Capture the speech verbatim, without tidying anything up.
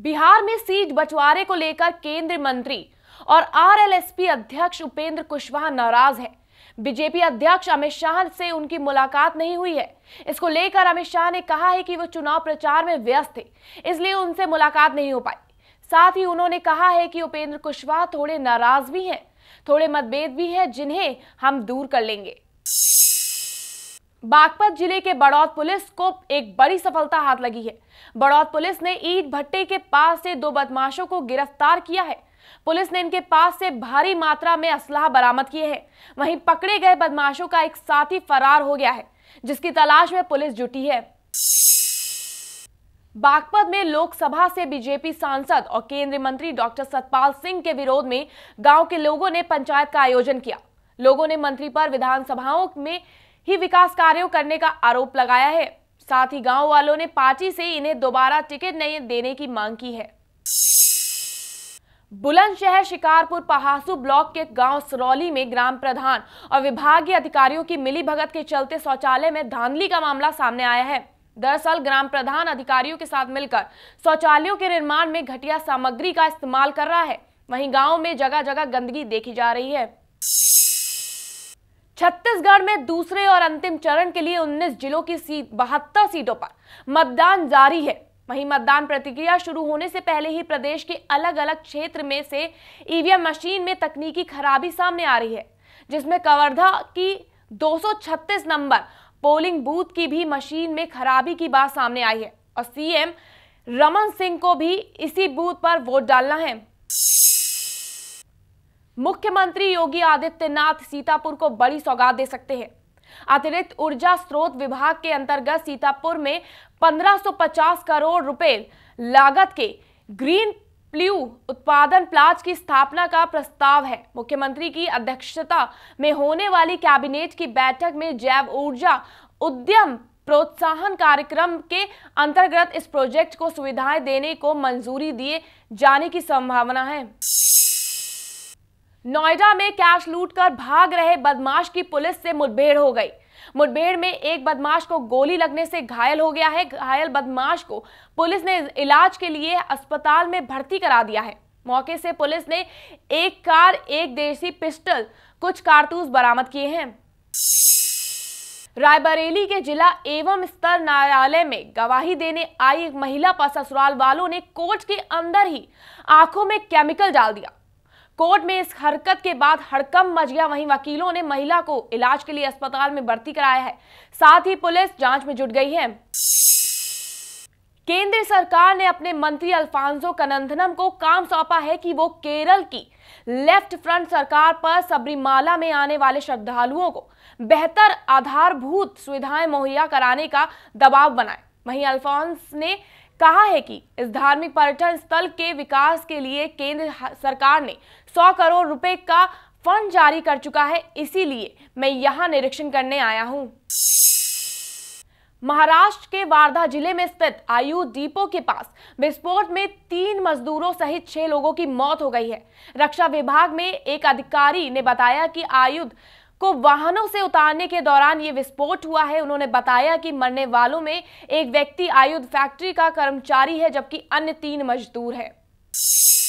बिहार में सीट बंटवारे को लेकर केंद्रीय मंत्री और आरएलएसपी अध्यक्ष उपेंद्र कुशवाहा नाराज हैं। बीजेपी अध्यक्ष अमित शाह से उनकी मुलाकात नहीं हुई है। इसको लेकर अमित शाह ने कहा है कि वो चुनाव प्रचार में व्यस्त थे, इसलिए उनसे मुलाकात नहीं हो पाई। साथ ही उन्होंने कहा है कि उपेंद्र कुशवाहा थोड़े नाराज भी हैं, थोड़े मतभेद भी हैं, जिन्हें हम दूर कर लेंगे। बागपत जिले के बड़ौत पुलिस को एक बड़ी सफलता हाथ लगी है। बड़ौत पुलिस ने ईट भट्टे के पास से दो बदमाशों को गिरफ्तार किया है। पुलिस ने इनके पास से भारी मात्रा में असलाह बरामद किए हैं। वहीं पकड़े गए बदमाशों का एक साथी फरार हो गया है, जिसकी तलाश में पुलिस जुटी है। बागपत में लोकसभा से बीजेपी सांसद और केंद्रीय मंत्री डॉ सतपाल सिंह के विरोध में गांव के लोगों ने पंचायत का आयोजन किया। लोगों ने मंत्री पर विधानसभाओं में ही विकास कार्यों करने का आरोप लगाया है। साथ ही गांव वालों ने पार्टी से इन्हें दोबारा टिकट नहीं देने की मांग की है। बुलंदशहर शिकारपुर पहासू ब्लॉक के गांव सरौली में ग्राम प्रधान और विभागीय अधिकारियों की मिलीभगत के चलते शौचालय में धांधली का मामला सामने आया है। दरअसल ग्राम प्रधान अधिकारियों के साथ मिलकर शौचालयों के निर्माण में घटिया सामग्री का इस्तेमाल कर रहा है। वहीं गाँव में जगह जगह गंदगी देखी जा रही है। छत्तीसगढ़ में दूसरे और अंतिम चरण के लिए उन्नीस जिलों की सीट बहत्तर सीटों पर मतदान जारी है। वहीं मतदान प्रतिक्रिया शुरू होने से पहले ही प्रदेश के अलग अलग क्षेत्र में से ईवीएम मशीन में तकनीकी खराबी सामने आ रही है, जिसमें कवर्धा की दो सौ छत्तीस नंबर पोलिंग बूथ की भी मशीन में खराबी की बात सामने आई है और सीएम रमन सिंह को भी इसी बूथ पर वोट डालना है। मुख्यमंत्री योगी आदित्यनाथ सीतापुर को बड़ी सौगात दे सकते हैं। अतिरिक्त ऊर्जा स्रोत विभाग के अंतर्गत सीतापुर में पंद्रह सौ पचास करोड़ रुपए लागत के ग्रीन प्लू उत्पादन प्लांट की स्थापना का प्रस्ताव है। मुख्यमंत्री की अध्यक्षता में होने वाली कैबिनेट की बैठक में जैव ऊर्जा उद्यम प्रोत्साहन कार्यक्रम के अंतर्गत इस प्रोजेक्ट को सुविधाएं देने को मंजूरी दिए जाने की संभावना है। नोएडा में कैश लूट कर भाग रहे बदमाश की पुलिस से मुठभेड़ हो गई। मुठभेड़ में एक बदमाश को गोली लगने से घायल हो गया है। घायल बदमाश को पुलिस ने इलाज के लिए अस्पताल में भर्ती करा दिया है। मौके से पुलिस ने एक कार, एक देसी पिस्टल, कुछ कारतूस बरामद किए हैं। रायबरेली के जिला एवं सत्र न्यायालय में गवाही देने आई एक महिला पर ससुराल वालों ने कोर्ट के अंदर ही आंखों में केमिकल डाल दिया। कोर्ट में इस हरकत के बाद हड़कंप मच गया। वहीं वकीलों ने महिला को इलाज के लिए अस्पताल में भर्ती कराया है। साथ ही पुलिस जांच में जुट गई है। केंद्र सरकार ने अपने मंत्री अल्फोंस कननथनम को काम सौंपा है कि वो केरल की लेफ्ट फ्रंट सरकार पर सबरीमाला में आने वाले श्रद्धालुओं को बेहतर आधारभूत सुविधाएं मुहैया कराने का दबाव बनाए। वहीं अल्फोंस ने कहा है कि इस धार्मिक पर्यटन स्थल के विकास के लिए केंद्र सरकार ने सौ करोड़ रुपए का फंड जारी कर चुका है, इसीलिए मैं यहां निरीक्षण करने आया हूं। महाराष्ट्र के वारदा जिले में स्थित आयु दीपो के पास विस्फोट में तीन मजदूरों सहित छह लोगों की मौत हो गई है। रक्षा विभाग में एक अधिकारी ने बताया कि आयुध को वाहनों से उतारने के दौरान ये विस्फोट हुआ है। उन्होंने बताया कि मरने वालों में एक व्यक्ति आयुध फैक्ट्री का कर्मचारी है, जबकि अन्य तीन मजदूर हैं।